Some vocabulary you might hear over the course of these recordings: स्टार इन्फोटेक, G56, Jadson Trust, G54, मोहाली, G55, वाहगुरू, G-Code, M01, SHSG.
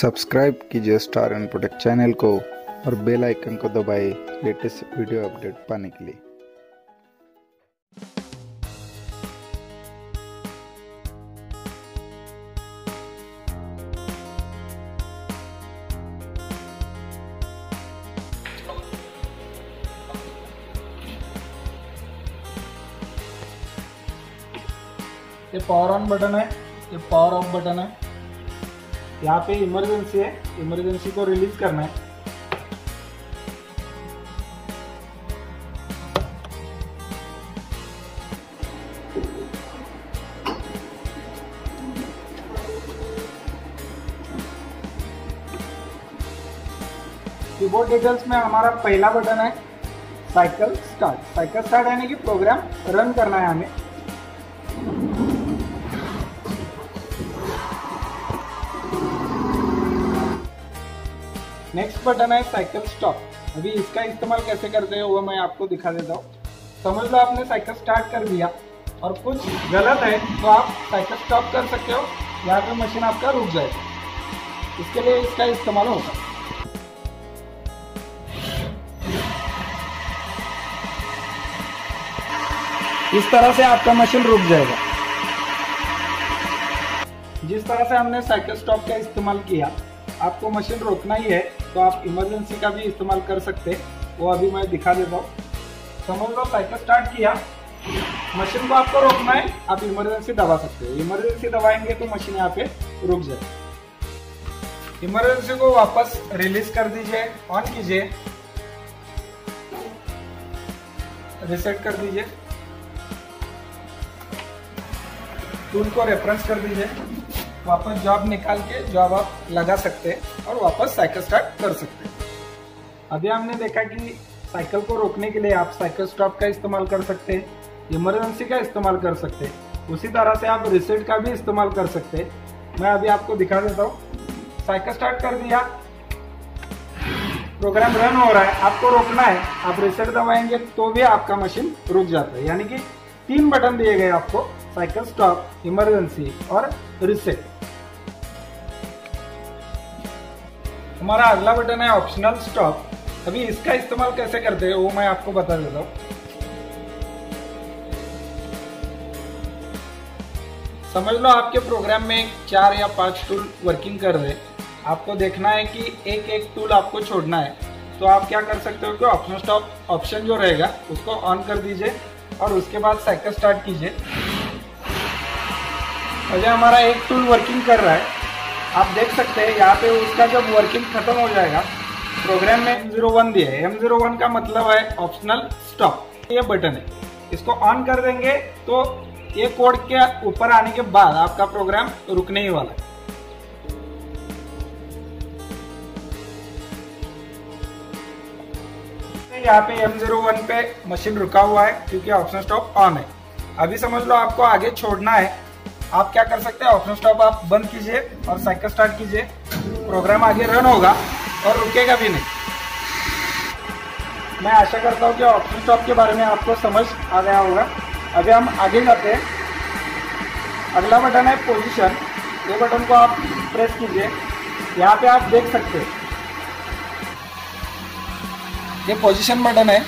Subscribe कीजिए स्टार इन्फोटेक channel को और बेल आइकन को दबाए लेटेस्ट वीडियो अपडेट पाने के लिए। ये पावर ऑन बटन है, ये पावर ऑफ बटन है। यहाँ पे इमरजेंसी है, इमरजेंसी को रिलीज करना है। कीबोर्ड डिटेल्स में हमारा पहला बटन है साइकिल स्टार्ट। साइकिल स्टार्ट यानी कि प्रोग्राम रन करना है हमें। नेक्स्ट बटन है साइकिल स्टॉप। अभी इसका इस्तेमाल कैसे करते हो वो मैं आपको दिखा देता हूँ। समझ लो आपने साइकिल स्टार्ट कर दिया और कुछ गलत है तो आप साइकिल स्टॉप कर सकते हो या फिर मशीन आपका रुक जाएगा। इसके लिए इसका इस्तेमाल होगा। इस तरह से आपका मशीन रुक जाएगा। जिस तरह से हमने साइकिल स्टॉप का इस्तेमाल किया, आपको मशीन रोकना ही है तो आप इमरजेंसी का भी इस्तेमाल कर सकते हैं, वो अभी मैं दिखा देता हूँ। समझ लो साइकिल स्टार्ट किया, मशीन को आपको रोकना है, आप इमरजेंसी दबा सकते हो। इमरजेंसी दबाएंगे तो मशीन यहाँ पे रुक जाएगी। इमरजेंसी को वापस रिलीज कर दीजिए, ऑन कीजिए, रिसेट कर दीजिए, टूल को रेफरेंस कर दीजिए, वापस जॉब निकाल के जॉब आप लगा सकते हैं और वापस साइकिल स्टार्ट कर सकते हैं। अभी हमने देखा कि साइकिल को रोकने के लिए आप साइकिल स्टॉप का इस्तेमाल कर सकते हैं, इमरजेंसी का इस्तेमाल कर सकते हैं, उसी तरह से आप रिसेट का भी इस्तेमाल कर सकते हैं। मैं अभी आपको दिखा देता हूँ। साइकिल स्टार्ट कर दिया, प्रोग्राम रन हो रहा है, आपको रोकना है, आप रिसेट दबाएंगे तो भी आपका मशीन रुक जाता है। यानी कि तीन बटन दिए गए आपको, साइकिल स्टॉप, इमरजेंसी और रिसेट। हमारा अगला बटन है ऑप्शनल स्टॉप। अभी इसका इस्तेमाल कैसे करते हैं वो मैं आपको बता देता हूँ। समझ लो आपके प्रोग्राम में 4 या 5 टूल वर्किंग कर रहे हैं, आपको देखना है कि एक एक टूल आपको छोड़ना है, तो आप क्या कर सकते हो कि ऑप्शनल स्टॉप ऑप्शन जो रहेगा उसको ऑन कर दीजिए और उसके बाद साइकिल स्टार्ट कीजिए। अभी हमारा एक टूल वर्किंग कर रहा है, आप देख सकते हैं यहाँ पे उसका जब वर्किंग खत्म हो जाएगा, प्रोग्राम में M01 दिया है। M01 का मतलब है ऑप्शनल स्टॉप। ये बटन है, इसको ऑन कर देंगे तो ये कोड के ऊपर आने के बाद आपका प्रोग्राम रुकने ही वाला है। यहाँ पे M01 पे मशीन रुका हुआ है क्योंकि ऑप्शनल स्टॉप ऑन है। अभी समझ लो आपको आगे छोड़ना है, आप क्या कर सकते हैं, ऑप्शन स्टॉप आप बंद कीजिए और साइकिल स्टार्ट कीजिए। प्रोग्राम आगे रन होगा और रुकेगा भी नहीं। मैं आशा करता हूँ कि ऑप्शन स्टॉप के बारे में आपको समझ आ गया होगा। अभी हम आगे जाते हैं। अगला बटन है पोजीशन। ये बटन को आप प्रेस कीजिए, यहाँ पे आप देख सकते हैं ये पोजीशन बटन है।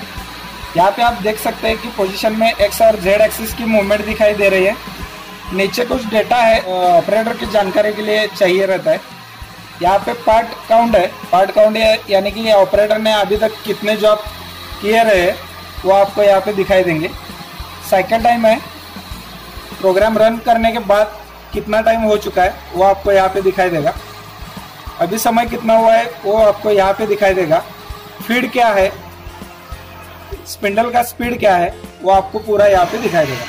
यहाँ पे आप देख सकते हैं कि पोजीशन में एक्स और जेड एक्सिस की मूवमेंट दिखाई दे रही है। नीचे कुछ डेटा है ऑपरेटर की जानकारी के लिए चाहिए रहता है। यहाँ पे पार्ट काउंट है। पार्ट काउंट यानी कि ऑपरेटर ने अभी तक कितने जॉब किए रहे वो आपको यहाँ पे दिखाई देंगे। साइकिल टाइम है, प्रोग्राम रन करने के बाद कितना टाइम हो चुका है वो आपको यहाँ पे दिखाई देगा। अभी समय कितना हुआ है वो आपको यहाँ पे दिखाई देगा। फीड क्या है, स्पिंडल का स्पीड क्या है वो आपको पूरा यहाँ पे दिखाई देगा।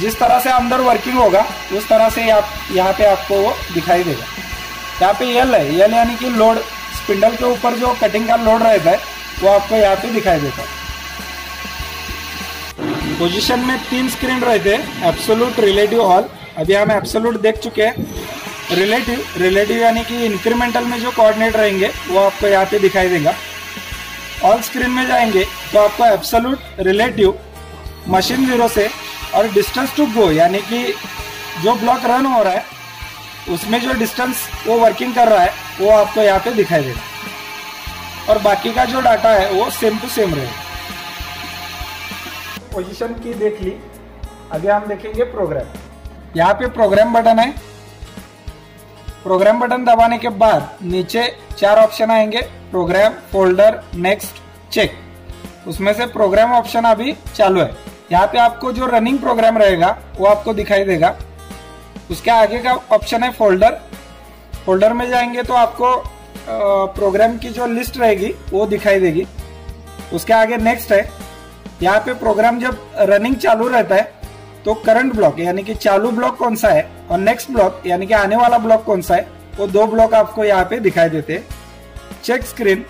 जिस तरह से अंदर वर्किंग होगा उस तरह से आप यहाँ पे आपको वो दिखाई देगा। यहाँ पे यल है, यल यानी कि लोड, स्पिंडल के ऊपर जो कटिंग का लोड रहता है वो आपको यहाँ पे दिखाई देता है। पोजीशन में 3 स्क्रीन रहते हैं, एब्सोल्यूट, रिलेटिव, ऑल। अभी हम एब्सोल्यूट देख चुके हैं। रिलेटिव यानी कि इंक्रीमेंटल में जो कोऑर्डिनेट रहेंगे वो आपको यहाँ पे दिखाई देगा। ऑल स्क्रीन में जाएंगे तो आपको एब्सोल्यूट, रिलेटिव, मशीन जीरो से और डिस्टेंस टू गो यानी कि जो ब्लॉक रन हो रहा है उसमें जो डिस्टेंस वो वर्किंग कर रहा है वो आपको यहाँ पे दिखाई देगा और बाकी का जो डाटा है वो सेम टू सेम रहेगा। पोजीशन की देख ली, आगे हम देखेंगे प्रोग्राम। यहाँ पे प्रोग्राम बटन है। प्रोग्राम बटन दबाने के बाद नीचे चार ऑप्शन आएंगे, प्रोग्राम, फोल्डर, नेक्स्ट, चेक। उसमें से प्रोग्राम ऑप्शन अभी चालू है। यहाँ पे आपको जो रनिंग प्रोग्राम रहेगा वो आपको दिखाई देगा। उसके आगे का ऑप्शन है फोल्डर। फोल्डर में जाएंगे तो आपको प्रोग्राम की जो लिस्ट रहेगी वो दिखाई देगी। उसके आगे नेक्स्ट है। यहाँ पे प्रोग्राम जब रनिंग चालू रहता है तो करंट ब्लॉक यानी कि चालू ब्लॉक कौन सा है और नेक्स्ट ब्लॉक यानी कि आने वाला ब्लॉक कौन सा है, वो दो ब्लॉक आपको यहाँ पे दिखाई देते हैं। चेक स्क्रीन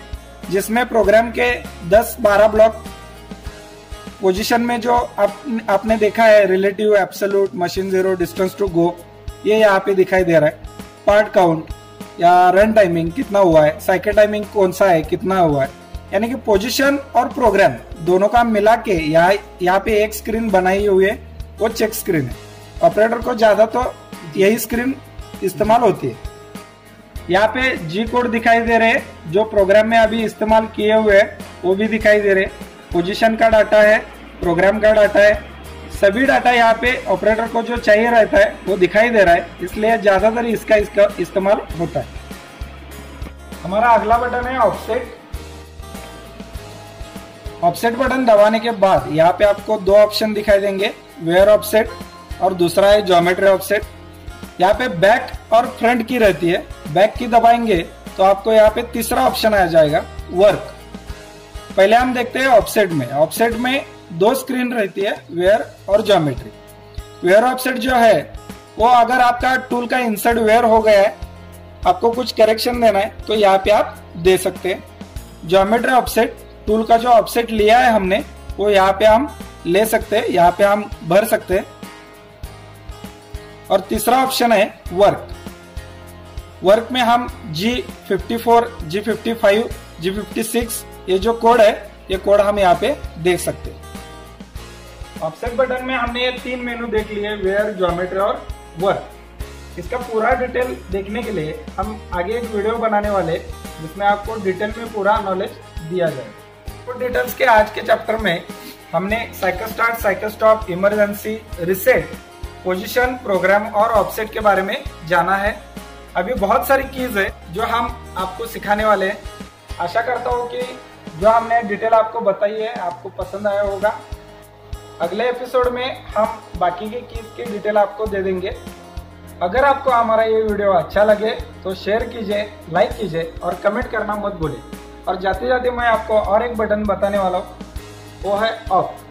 जिसमें प्रोग्राम के 10-12 ब्लॉक पोजीशन में जो आपने देखा है, relative, absolute, machine zero, distance to go, ये यहाँ पे दिखाई दे रहा है। पार्ट काउंट या रन टाइमिंग कितना हुआ है, साइकिल टाइमिंग कौन सा है, कितना हुआ है, यानी कि पोजीशन और प्रोग्राम दोनों का मिला के यहाँ पे एक स्क्रीन बनाई हुई है, वो चेक स्क्रीन है। ऑपरेटर को ज्यादा तो यही स्क्रीन इस्तेमाल होती है। यहाँ पे जी कोड दिखाई दे रहे हैं, जो प्रोग्राम में अभी इस्तेमाल किए हुए हैं वो भी दिखाई दे रहे हैं। पोजीशन का डाटा है, प्रोग्राम का डाटा है, सभी डाटा यहाँ पे ऑपरेटर को जो चाहिए रहता है वो दिखाई दे रहा है, इसलिए ज्यादातर इसका इस्तेमाल होता है। हमारा अगला बटन है ऑफसेट। ऑफसेट बटन दबाने के बाद यहाँ पे आपको दो ऑप्शन दिखाई देंगे, वेयर ऑफसेट और दूसरा है ज्योमेट्री ऑफसेट। यहाँ पे बैक और फ्रंट की रहती है। बैक की दबाएंगे तो आपको यहाँ पे तीसरा ऑप्शन आ जाएगा, वर्क। पहले हम देखते हैं ऑफसेट में। ऑफसेट में दो स्क्रीन रहती है, वेयर और ज्योमेट्री। वेयर ऑफसेट जो है वो अगर आपका टूल का इंसर्ट वेयर हो गया है, आपको कुछ करेक्शन देना है तो यहाँ पे आप दे सकते हैं। ज्योमेट्री ऑफसेट टूल का जो ऑफसेट लिया है हमने वो यहाँ पे हम ले सकते हैं, यहाँ पे हम भर सकते हैं। और तीसरा ऑप्शन है वर्क। वर्क में हम G54, G55, G56 ये जो कोड है ये कोड हम यहाँ पे देख सकते हैं। ऑफसेट बटन में हमने ये तीन मेनू देख लिए, वेयर, ज्योमेट्री और वर्क। इसका पूरा डिटेल देखने के लिए हम आगे एक वीडियो बनाने वाले जिसमें आपको डिटेल में पूरा नॉलेज दिया जाएगा। तो डिटेल्स के आज के चैप्टर में हमने cycle start, cycle stop, emergency, reset, position, program और ऑफसेट के बारे में जाना है। अभी बहुत सारी चीज है जो हम आपको सिखाने वाले हैं। आशा करता हूँ कि जो हमने डिटेल आपको बताई है आपको पसंद आया होगा। अगले एपिसोड में हम बाकी की चीज की डिटेल आपको दे देंगे। अगर आपको हमारा ये वीडियो अच्छा लगे तो शेयर कीजिए, लाइक कीजिए और कमेंट करना मत भूलें। और जाते जाते मैं आपको और एक बटन बताने वाला हूँ, वो है ऑफ।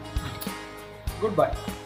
Good bye.